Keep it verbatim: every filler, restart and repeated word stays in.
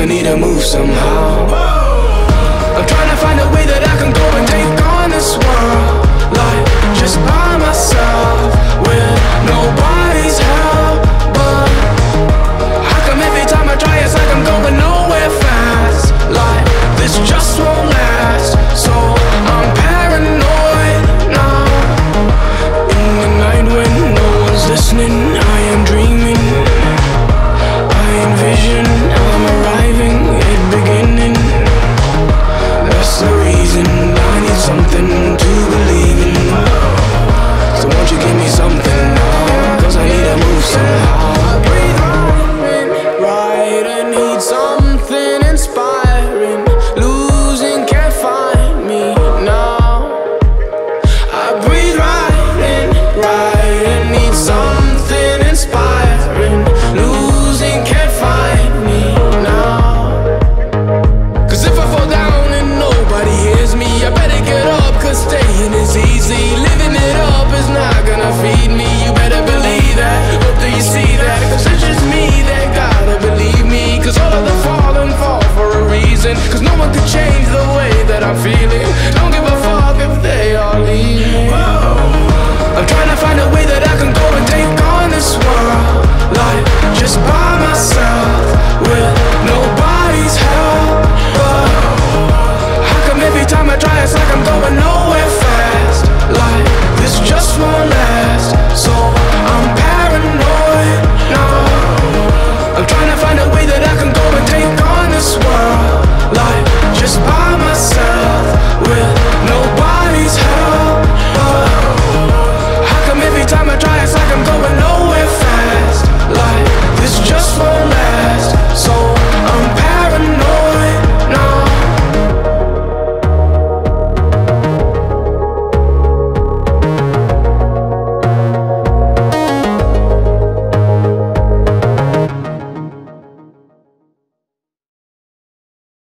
I need to move somehow.